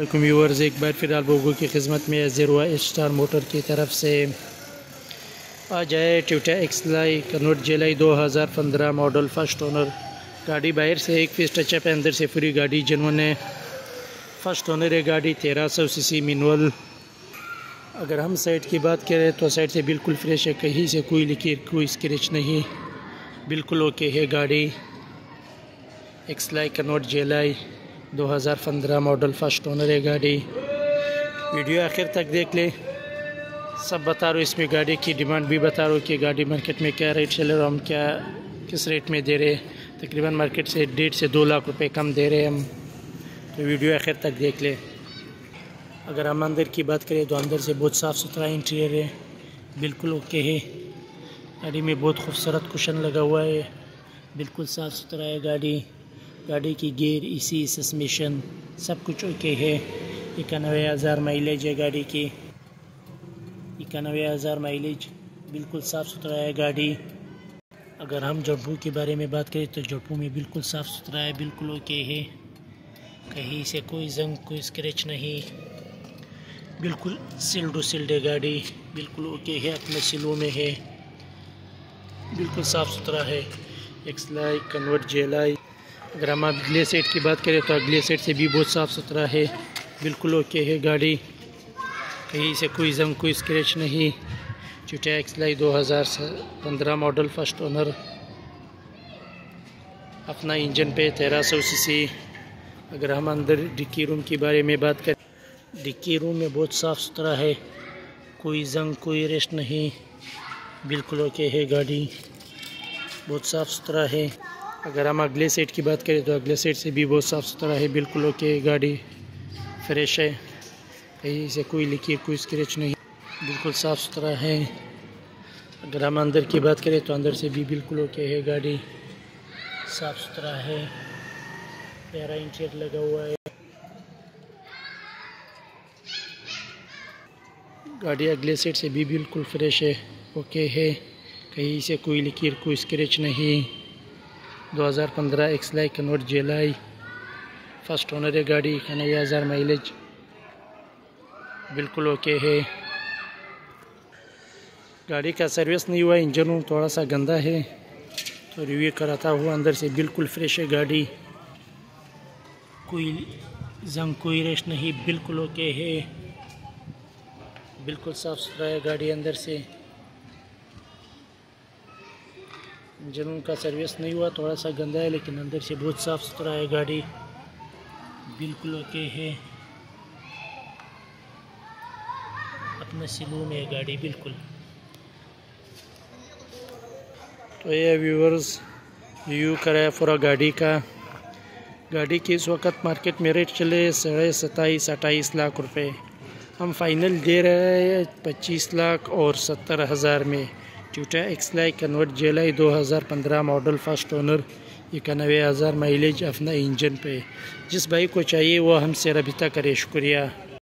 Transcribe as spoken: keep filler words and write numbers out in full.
Welcome viewers, एक बार फिर आप लोगों की खिदमत में ज़ीरो एच स्टार मोटर की तरफ से आज है टोयोटा एक्सएलआई कन्वर्ट जीएलआई दो हज़ार पंद्रह मॉडल फर्स्ट ओनर गाड़ी। बाहर से एक पीस टचअप है, अंदर से पूरी गाड़ी जिन्होंने फर्स्ट ओनर है। गाड़ी तेरह सौ सीसी मैनुअल। अगर हम साइड की बात करें तो साइड से बिल्कुल फ्रेश है, कहीं से कोई लीकेज कोई स्क्रैच नहीं, बिल्कुल ओके है गाड़ी। एक्सएलआई कन्वर्ट जीएलआई दो हज़ार पंद्रह मॉडल फर्स्ट ओनर है गाड़ी। वीडियो आखिर तक देख ले, सब बता रहा हूँ, इसमें गाड़ी की डिमांड भी बता रहा हूँ कि गाड़ी मार्केट में क्या रेट चल रहा है, हम क्या किस रेट में दे रहे हैं। तकरीबन मार्केट से डेढ़ से दो लाख रुपए कम दे रहे हैं हम, तो वीडियो आखिर तक देख ले। अगर हम अंदर की बात करें तो अंदर से बहुत साफ़ सुथरा इंटीरियर है, बिल्कुल ओके है। गाड़ी में बहुत खूबसूरत कुशन लगा हुआ है, बिल्कुल साफ़ सुथरा है गाड़ी। गाड़ी की गियर एसी सस्पेंशन सब कुछ ओके है। इक्यानवे हज़ार माइलेज है गाड़ी की, इक्यानवे हज़ार माइलेज, बिल्कुल साफ़ सुथरा है गाड़ी। अगर हम जम्बू के बारे में बात करें तो जम्बू में बिल्कुल साफ़ सुथरा है, बिल्कुल ओके है, कहीं से कोई जंग कोई स्क्रैच नहीं, बिल्कुल सिल टू सिल्ड है गाड़ी, बिल्कुल ओके है, अपने सिलों में है, बिल्कुल साफ़ सुथरा है। XLI convert GLI. अगर हम अगले सेट की बात करें तो अगले सेट से भी बहुत साफ़ सुथरा है, बिल्कुल ओके है गाड़ी, कहीं से कोई जंग कोई स्क्रैच नहीं। टोयोटा एक्सएलआई दो हज़ार पंद्रह मॉडल फर्स्ट ओनर, अपना इंजन पे तेरह सौ सीसी। अगर हम अंदर डिक्की रूम के बारे में बात करें, डिक्की रूम में बहुत साफ़ सुथरा है, कोई जंग कोई रेस्ट नहीं, बिल्कुल ओके है गाड़ी, बहुत साफ़ सुथरा है। अगर हम अगले सेट की बात करें तो अगले सेट से भी बहुत साफ़ सुथरा है, बिल्कुल ओके गाड़ी, फ्रेश है, कहीं से कोई लीकेज कोई स्क्रैच नहीं, बिल्कुल साफ़ सुथरा है। अगर हम अंदर की बात करें तो अंदर से भी बिल्कुल ओके है गाड़ी, साफ़ सुथरा है, प्यारा इंटीरियर लगा हुआ है गाड़ी। अगले सेट से भी बिल्कुल फ्रेश है, ओके है, कहीं से कोई लीकेज कोई स्क्रैच नहीं। दो हज़ार पंद्रह XLI convert GLI first owner है गाड़ी, इक्यानवे हज़ार माइलेज, बिल्कुल ओके है। गाड़ी का सर्विस नहीं हुआ, इंजन रूम थोड़ा सा गंदा है तो रिव्यू कराता हुआ, अंदर से बिल्कुल फ्रेश है गाड़ी, कोई जंग कोई रेस्ट नहीं, बिल्कुल ओके है, बिल्कुल साफ़ सुथरा है गाड़ी। अंदर से इंजन का सर्विस नहीं हुआ, थोड़ा सा गंदा है, लेकिन अंदर से बहुत साफ़ सुथरा है गाड़ी, बिल्कुल ओके है, अपने सिलू में है गाड़ी बिल्कुल। तो ये व्यूअर्स रिव्यू कराया पूरा गाड़ी का। गाड़ी की इस वक्त मार्केट में रेट चले साढ़े सत्ताईस अट्ठाईस लाख रुपए, हम फाइनल दे रहे हैं पच्चीस लाख और सत्तर हज़ार में। टोयोटा एक्सएलआई कन्वर्ट जीएलआई दो हज़ार पंद्रह मॉडल फर्स्ट ओनर, इक्यानवे हज़ार माइलेज, अपना इंजन पे। जिस भाई को चाहिए वो हमसे रब्ता करे। शुक्रिया।